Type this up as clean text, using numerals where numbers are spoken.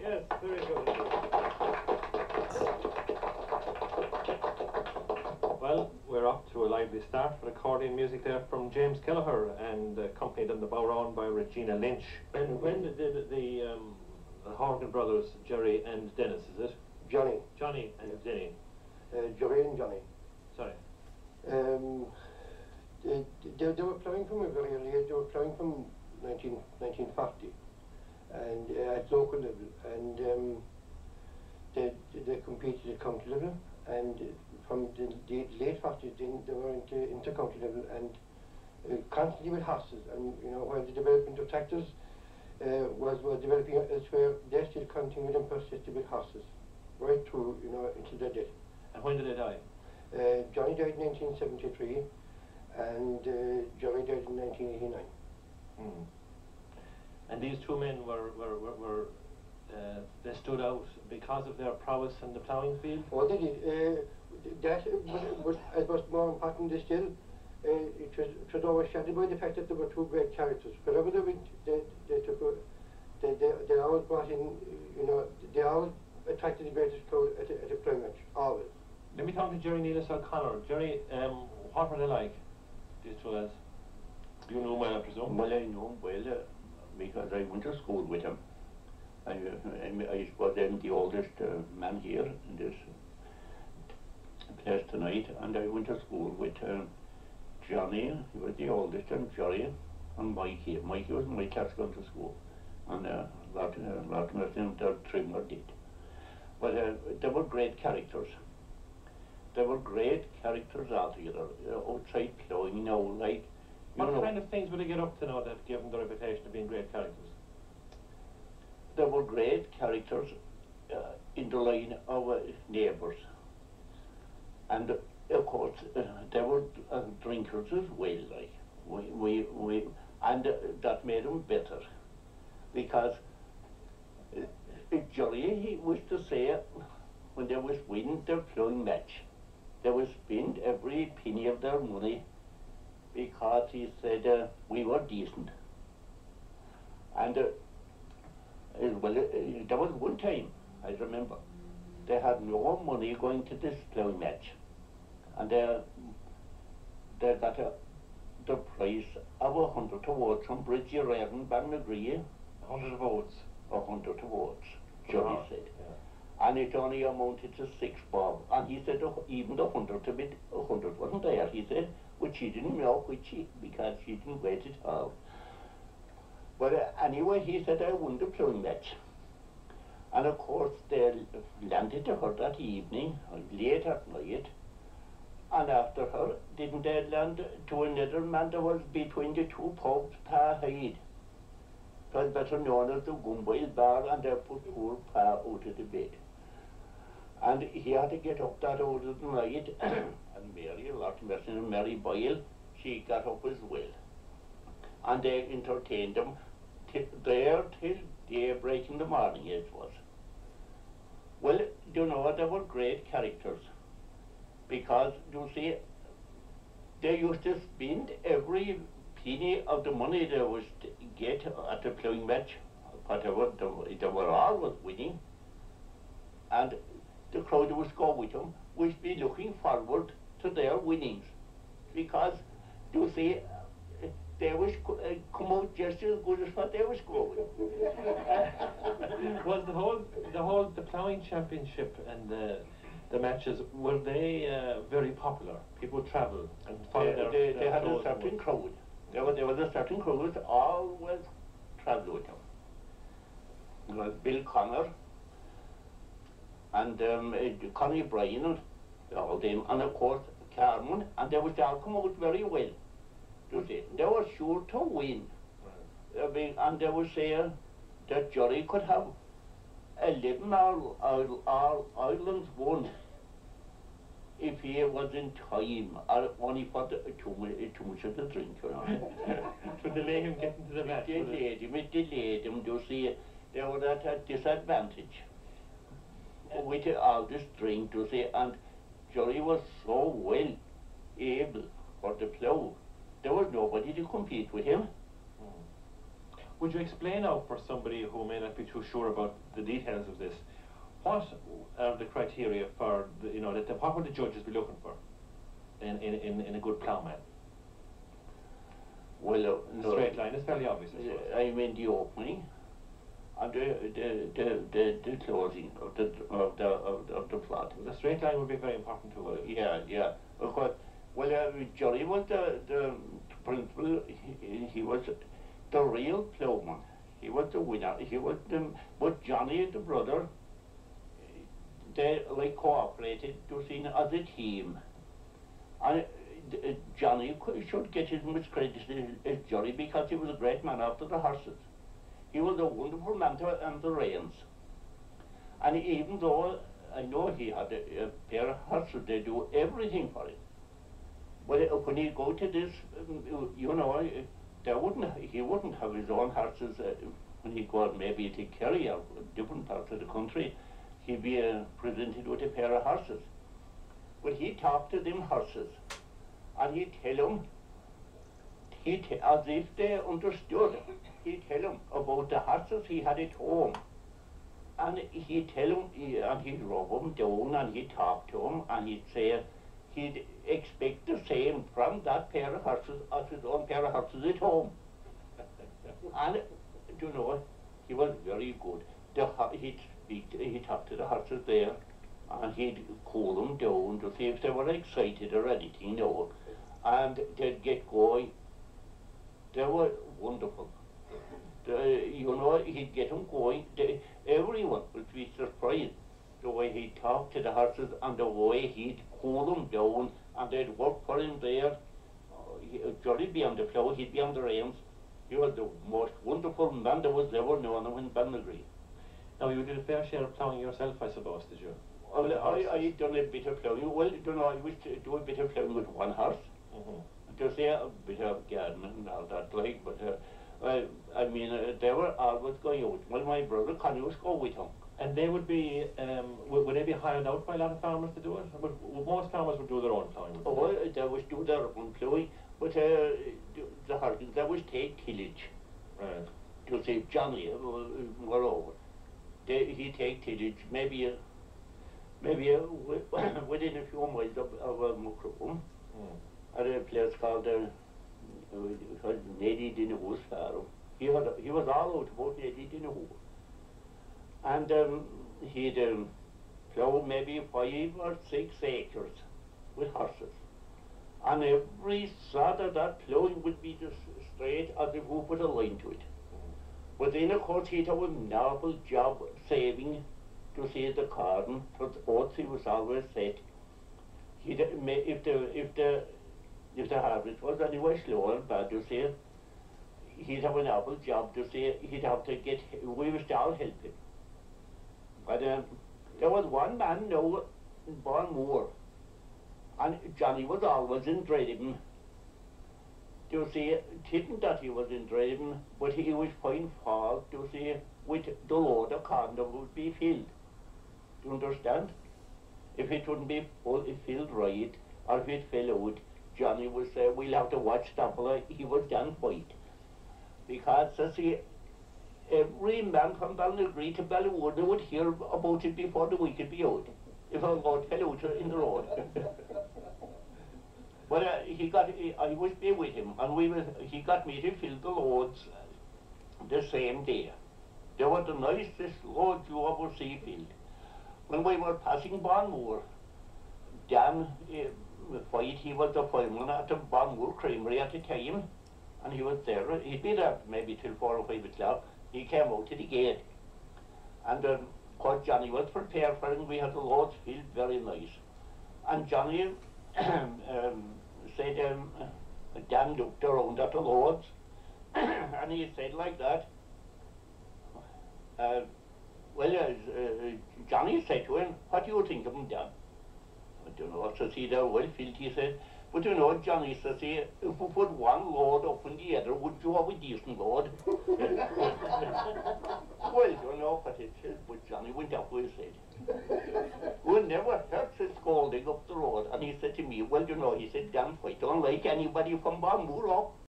Yes, very good. Well, we're off to a lively start for accordion music there from James Kelliher, and accompanied on the Bowron by Regina Lynch. And when did the Horgan brothers, Jerry and Dennis, is it? Johnny. Johnny and Denny. Jerry and Johnny. Sorry. They were playing from a very early age. They were playing from 1940, and at local level, and they competed at county level, and from the late '40s they were into county level, and constantly with horses, and you know, while the development of tractors was developing elsewhere, they still continued and persisted with horses right through, you know, until their death. And when did they die? Johnny died in 1973, and Jerry died in 1989. Mm. And these two men were they stood out because of their prowess in the ploughing field? Oh, they did. That was more important still. It was overshadowed by the fact that there were two great characters. Wherever they went, they always brought in, you know, they always attracted the greatest crowd at a play match, always. Let me talk to Jerry Neilus O'Connor. Jerry, what were they like, these two lads? You know him well, I presume? Well, I know him well, because I went to school with him. I was then the oldest man here in this place tonight, and I went to school with Johnny. He was the oldest, and Jerry, and Mikey. Mikey was in my class going to school, and Latimer and Trimmer did. But they were great characters. They were great characters altogether, outside ploughing, you know, like... What kind of things would they get up to now that gave them the reputation of being great characters? They were great characters in the line of neighbours. And, of course, they were drinkers as well, like. And that made them better. Because Jerry, he used to say, when they was winning their ploughing match, they would spend every penny of their money, because he said we were decent. And well, there was one time, I remember, they had no money going to this ploughing match, and they got the price of 100 to votes from Bridgie Raven, Ballinagree. 100 votes? 100 votes, Johnny said. Yeah. And it only amounted to 6 bob. And he said even the 100 wasn't there, he said. Which he didn't know, because she didn't wait at all. But anyway, he said, I won the ploughing match. And of course, they landed to her that evening, late at night. And after her, didn't they land to another man that was between the two pubs, Pa Hyde. It was better known as the Gumbayl Bar, and they put poor Pa out of the bed. And he had to get up that hour of the night, and Mary, Latimer and Mary Boyle, she got up as well. And they entertained them till daybreak in the morning, it was. Well, you know, they were great characters, because, you see, they used to spend every penny of the money they was to get at the ploughing match, whatever, they were always winning. And the crowd who was going with them would be looking forward to their winnings, because, you see, they was come out just as good as what they was going. Was the ploughing championship and the matches, were they very popular? People travelled and followed their had a certain crowd. There was a certain crowd that always travelled with them. It was Bill Connor, and Connie Bryan, all them, and of course Carmen, and they would all come out very well. You see, they were sure to win. Right. I mean, and they would say that Jerry could have 11 Ireland's won if he was in time, or only for too much of the drink, you know. To delay him getting to the match. It delayed him, you see. They were at a disadvantage with all this drink, you see, and Jerry was so well able for the plough. There was nobody to compete with him. Mm. Would you explain now for somebody who may not be too sure about the details of this, what are the criteria for, the, you know, what would the judges be looking for in a good ploughman? Well, the straight line is fairly obvious. I mean the opening and the closing of the plot. The straight line would be very important to us. Yeah, yeah. Of course. Well, Jerry was the principal. He was the real ploughman. He was the winner. He was the, but Johnny, the brother, they like cooperated to see as a team. And Johnny should get as much credit as Jerry because he was a great man after the horses. He was a wonderful mentor and the reins. And even though I know he had a pair of horses, they do everything for it. But when he go to this, you know, he wouldn't have his own horses when he go out maybe to Kerry or different parts of the country. He'd be presented with a pair of horses. But he talked to them horses, and he'd tell them, as if they understood, he'd tell them about the horses he had at home. And he'd tell them, and he'd rub them down, and he'd talk to them, and he'd say, he'd expect the same from that pair of horses as his own pair of horses at home. And, you know, he was very good. He talked to the horses there, and he'd cool them down to see if they were excited or anything, you know. And they'd get going. They were wonderful. You know, he'd get them going. Everyone would be surprised the way he talked to the horses and the way he'd cool them down, and they'd work for him there. Jerry'd be on the plough, he'd be on the reins. He was the most wonderful man there was ever known in Bawnmore. Now, you did a fair share of ploughing yourself, I suppose, did you? Well, I done a bit of ploughing. Well, you know, I used to do a bit of ploughing with one horse. Just a bit of gardening and all that, like, but I mean, they were always going out. Well, my brother Connie was going with him. And they would be, would they be hired out by a lot of farmers to do it? Would most farmers would do their own ploughing? Oh, well, they would do their own ploughing, but the horses, they would take tillage. Right. To see Johnny were over. He'd take tillage, maybe within a few miles of Macroom, at a place called Nedidina. He was all out about Nedidina. And he'd plough maybe 5 or 6 acres with horses. And every sod of that ploughing would be just straight as if we put a line to it. But then, of course, he'd have a novel job saving to see the garden, for the oats he was always set. He'd, if the harvest was anyway slow and bad, you see, he'd have a novel job to see, he'd have to get, we must all help him. But there was one man now in Bawnmore, and Johnny was always in Dredebon. You see, it didn't that he was in Dredebon, but he was fine fault, you see, with the load of corn that would be filled. Do you understand? If it wouldn't be filled right, or if it fell out, Johnny would say, we'll have to watch that, but he was done for it. Because, you see, every man from Ballinagree to Ballywood, they would hear about it before the week would be out, if a load fell out in the road. But I was there with him, and he got me to fill the loads the same day. They were the nicest loads you ever see filled. When we were passing Barnwell, Dan White, he was the fireman at the Barnwell Creamery at the time, and he was there. He'd been there maybe till 4 or 5 o'clock. He came out to the gate, and of course Johnny was prepared for him. We had the loads filled very nice, and Johnny said, Dan looked around at the loads, and he said like that, Johnny said to him, what do you think of him, Dan? I don't know, so see, they're well filled, he said, but you know, Johnny, so see, if we put one load up in the other, would you have a decent load? Well, you know, but Johnny went up with his head. We never heard his scolding up the road, and he said to me, well, you know, he said, Dan, I don't like anybody from Bawnmore up.